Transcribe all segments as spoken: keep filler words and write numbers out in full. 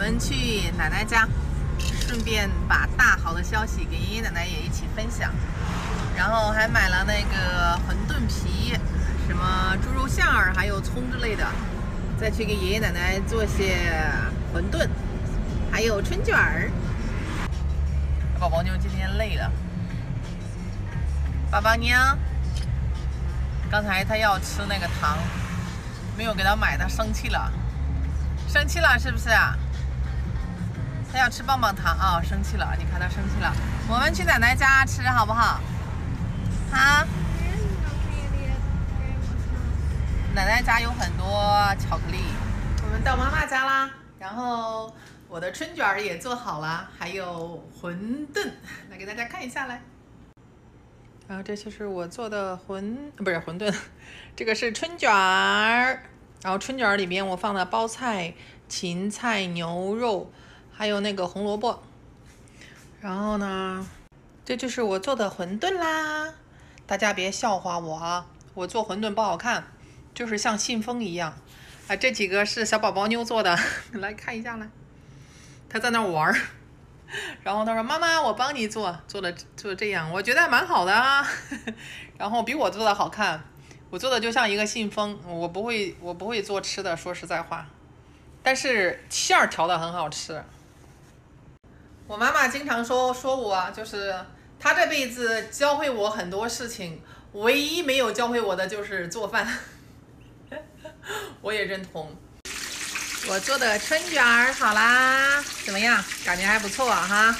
们去奶奶家，顺便把大好的消息给爷爷奶奶也一起分享。然后还买了那个馄饨皮、什么猪肉馅儿，还有葱之类的，再去给爷爷奶奶做些馄饨，还有春卷儿。宝宝妞今天累了，宝宝妞刚才她要吃那个糖，没有给她买，她生气了。 生气了是不是啊？他要吃棒棒糖啊、哦！生气了，你看他生气了。我们去奶奶家吃好不好？啊？奶奶家有很多巧克力。我们到妈妈家啦，然后我的春卷也做好了，还有馄饨，来给大家看一下来。然后这就是我做的馄，不是馄饨，这个是春卷儿。 然后春卷里边我放了包菜、芹菜、牛肉，还有那个红萝卜。然后呢，这就是我做的馄饨啦。大家别笑话我啊，我做馄饨不好看，就是像信封一样。啊，这几个是小宝宝妞做的，来看一下来。她在那玩儿，然后她说：“妈妈，我帮你做，做了做这样，我觉得蛮好的啊。”然后比我做的好看。 我做的就像一个信封，我不会，我不会做吃的，说实在话，但是馅儿调的很好吃。我妈妈经常说说我，就是她这辈子教会我很多事情，唯一没有教会我的就是做饭。我也认同。我做的春卷儿好啦，怎么样？感觉还不错啊哈。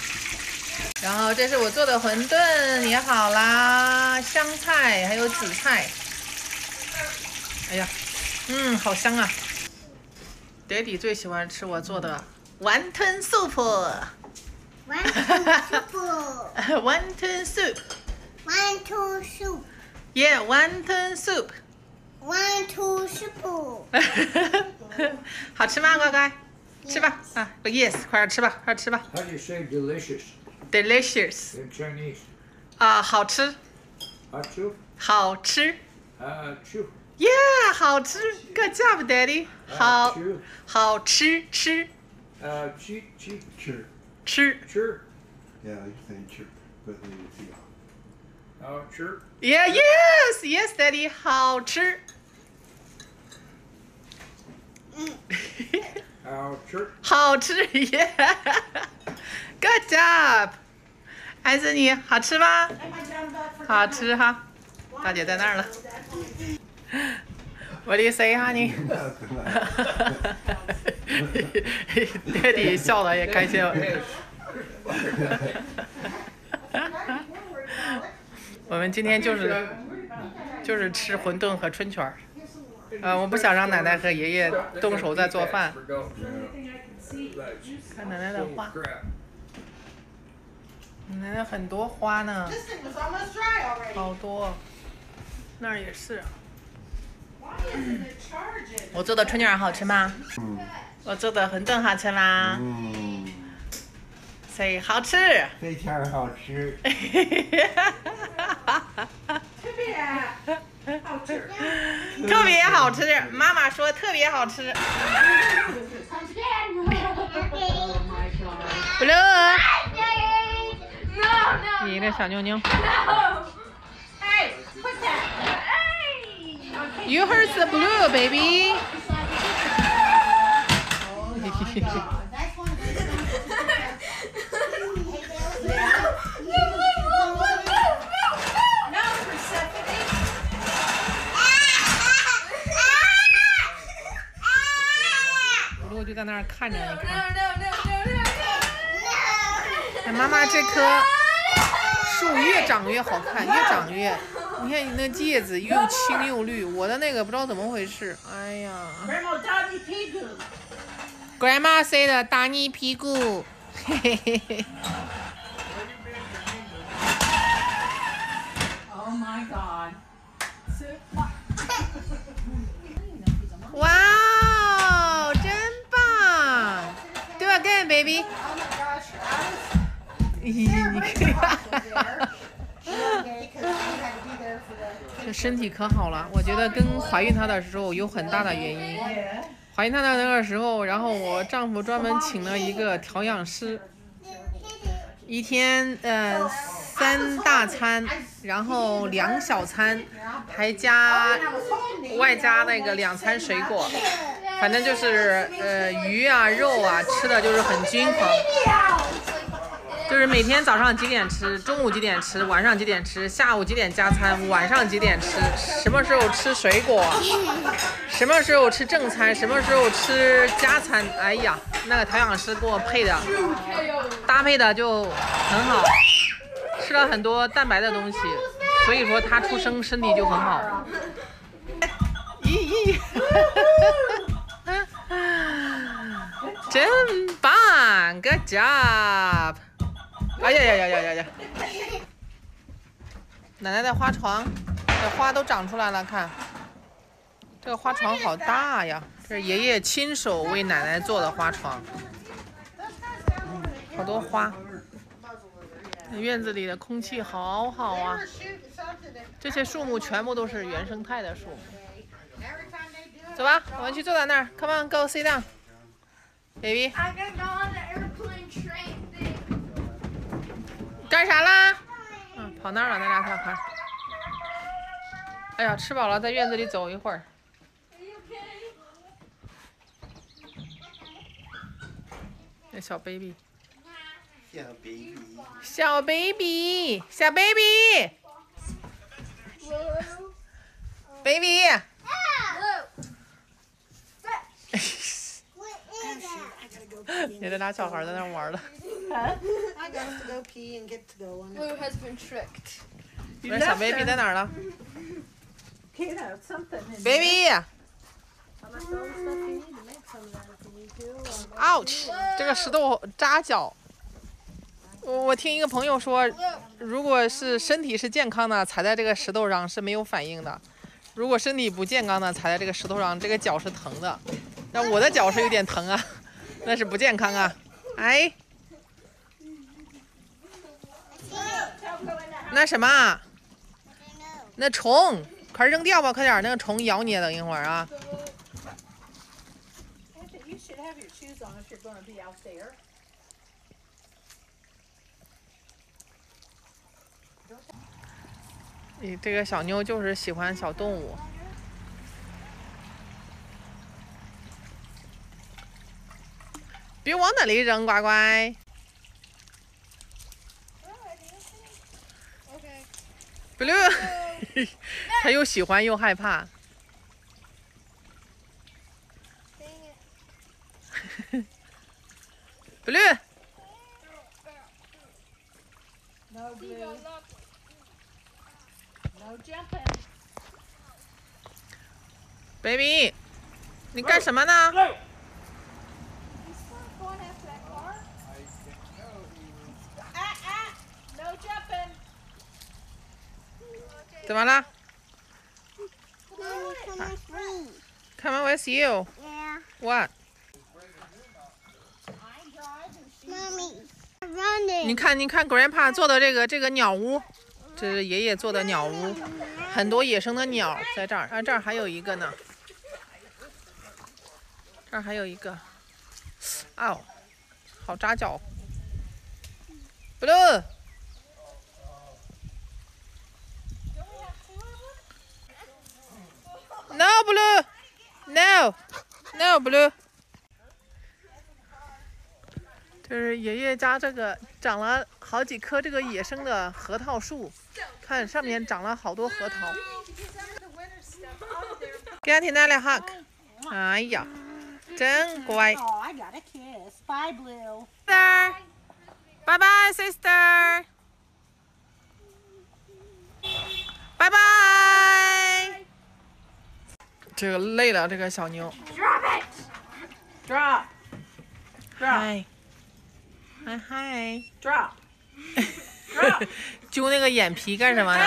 然后这是我做的馄饨也好啦，香菜还有紫菜。 哎呀，嗯，好香啊 ！Daddy 最喜欢吃我做的丸吞 soup。丸吞 soup。丸吞 soup。丸吞 soup。Yeah， 丸吞 soup。丸吞 soup。好吃吗，乖乖？吃吧啊 ！Yes， 快点吃吧，快点吃吧。How do you say delicious? Delicious. In Chinese. 啊，好吃。好吃。好吃。啊，吃。 Yeah， 好吃 ，Good job, Daddy。好，好吃吃。呃，吃吃吃吃吃。Yeah, you say 吃， but leave it here. 好吃。Yeah, yes, yes, Daddy， 好吃。嗯。好吃。好吃 ，Yeah。Good job， 安森尼，好吃吗？好吃哈，大姐在那儿了。 What do you say, honey? Daddy 笑得也开心了。我们今天就是就是吃馄饨和春卷儿。呃，我不想让奶奶和爷爷动手在做饭。看奶奶的花，奶奶很多花呢，好多，那儿也是。 嗯、我做的春卷好吃吗？嗯、我做的馄饨好吃啦。嗯，所以好吃。非常好吃。特别好吃。特别好吃，妈妈说特别好吃。Blue， 你的小妞妞。You heard the blue, baby. Oh my God, that's one. No, Persephone. Blue 就在那儿看着你看。哎，妈妈这棵树越长越好看，越长越。 你看你那叶子又青又绿，我的那个不知道怎么回事。哎呀 ！Grandma say 的打你屁股，嘿嘿嘿嘿。Oh my god！ 哇哦，真棒 ！Do again, baby。咦，哈哈。 这身体可好了，我觉得跟怀孕她的时候有很大的原因。怀孕大大的那个时候，然后我丈夫专门请了一个调养师，一天呃三大餐，然后两小餐，还加外加那个两餐水果，反正就是呃鱼啊肉啊吃的就是很均衡，就是每天早上几点吃，中午几点吃，晚上几点吃，下午几点加餐，晚上几点吃，什么时候吃水果，什么时候吃正餐，什么时候吃加餐。哎呀，那个调养师给我配的搭配的就很好，吃了很多蛋白的东西，所以说他出生身体就很好。咦咦，真棒 ，Good job！ 哎呀呀呀呀呀呀！奶奶的花床，这花都长出来了，看。 这个花床好大呀！这是爷爷亲手为奶奶做的花床，嗯、好多花。院子里的空气好好啊！这些树木全部都是原生态的树木。走吧，我们去坐在那儿。Come on, go sit down, baby。干啥啦？嗯、啊，跑那儿了，那俩小孩。哎呀，吃饱了，在院子里走一会儿。 那小 baby， 小 baby， 小 baby， 小 baby，baby， 别再拿小孩在那玩了。那小 baby 在哪儿了 ？baby。 ouch， 这个石头扎脚。我我听一个朋友说，如果是身体是健康的，踩在这个石头上是没有反应的；如果身体不健康的，踩在这个石头上，这个脚是疼的。那我的脚是有点疼啊，那是不健康啊。哎，那什么，那虫，快扔掉吧，快点，那个虫咬你，等一会儿啊。 If you're going to be out there. This little cat just likes little animals. Don't throw it there,乖乖. Okay. Blue. He likes and is afraid. Blue， no blue, no jumping. Baby， 你干什么呢？怎么了 ？Come with you. What? 你看，你看 ，Grandpa 做的这个这个鸟屋，这是爷爷做的鸟屋，很多野生的鸟在这儿。啊，这儿还有一个呢，这儿还有一个，啊、哦，好扎脚。Blue， no blue， no， no blue。 就是爷爷家这个长了好几棵这个野生的核桃树，看上面长了好多核桃。给他舔奶来 hug， 哎呀，真乖。Sister， 拜拜 ，sister， 拜拜。这个累了，这个小牛。Drop it。Drop。Drop。 嗨嗨， drop， 揪那个眼皮干什么呢？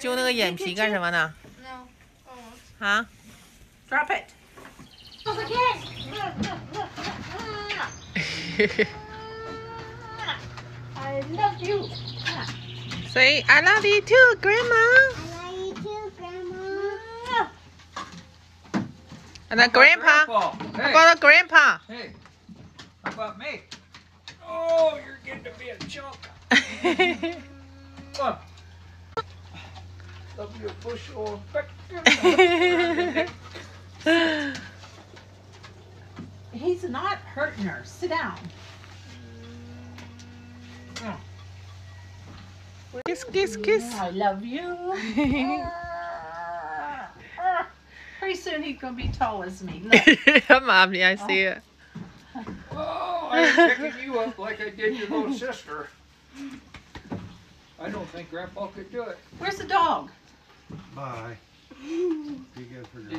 揪那个眼皮干什么呢？啊 ？Drop it。I love you. Say I love you too, Grandma. I love you too, Grandma. I And a grandpa. grandpa. Hey. How about a grandpa? Hey. How about me? Oh, you're getting to be a chunk. Look. Love your bush or infection. He's not hurting her. Sit down. Mm. Kiss, kiss, kiss. I love you. uh, uh, pretty soon he's going to be tall as me. Look. Mommy, I see it. Oh, I'm picking you up like I did your little sister. I don't think Grandpa could do it. Where's the dog? Bye. Did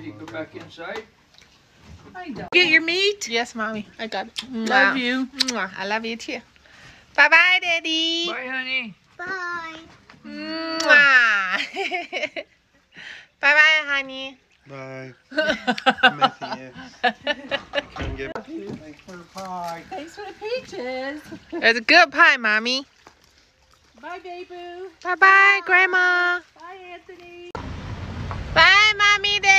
he go back inside? I don't. Get your meat? Yes, Mommy. I got it. Love wow. you. I love you too. Bye-bye, Daddy. Bye, honey. Bye. Bye bye, honey. Bye. Matthew. Come get Thanks for the pie. Thanks for the peaches. It's a good pie, Mommy. Bye, baby. Bye bye, Grandma. Bye, Anthony. Bye, Mommy.